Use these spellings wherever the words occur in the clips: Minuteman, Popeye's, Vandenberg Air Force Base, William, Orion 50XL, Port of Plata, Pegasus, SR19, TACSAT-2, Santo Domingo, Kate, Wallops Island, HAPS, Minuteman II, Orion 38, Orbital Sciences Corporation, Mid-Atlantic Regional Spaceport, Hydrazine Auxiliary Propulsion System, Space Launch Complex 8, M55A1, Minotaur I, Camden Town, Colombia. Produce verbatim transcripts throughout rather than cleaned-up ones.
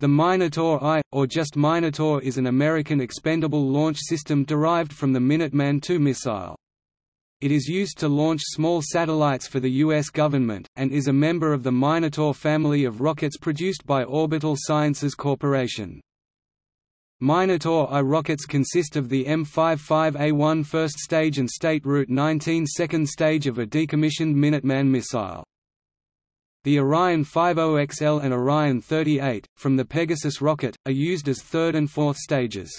The Minotaur I, or just Minotaur, is an American expendable launch system derived from the Minuteman two missile. It is used to launch small satellites for the U S government, and is a member of the Minotaur family of rockets produced by Orbital Sciences Corporation. Minotaur I rockets consist of the M fifty-five A one first stage and State Route nineteen second stage of a decommissioned Minuteman missile. The Orion fifty X L and Orion thirty-eight, from the Pegasus rocket, are used as third and fourth stages.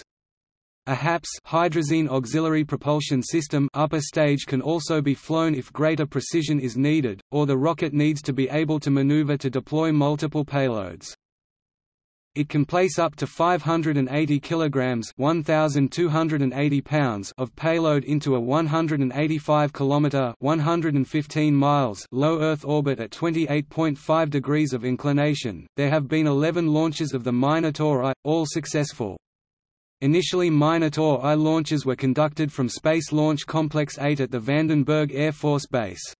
A HAPS Hydrazine Auxiliary Propulsion System upper stage can also be flown if greater precision is needed, or the rocket needs to be able to maneuver to deploy multiple payloads. It can place up to five hundred eighty kilograms (one thousand two hundred eighty pounds) of payload into a one hundred eighty-five kilometer (one hundred fifteen miles) low Earth orbit at twenty-eight point five degrees of inclination. There have been eleven launches of the Minotaur I, all successful. Initially, Minotaur I launches were conducted from Space Launch Complex eight at the Vandenberg Air Force Base.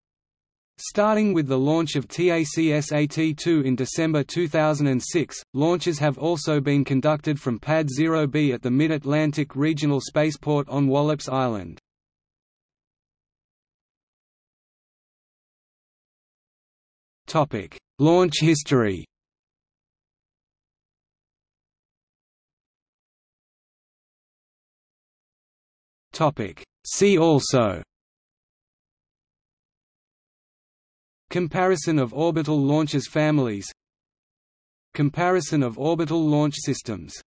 Starting with the launch of TACSAT two in December two thousand six, launches have also been conducted from Pad zero B at the Mid-Atlantic Regional Spaceport on Wallops Island. Topic: Launch history. Topic: See also. Comparison of orbital launchers families. Comparison of orbital launch systems.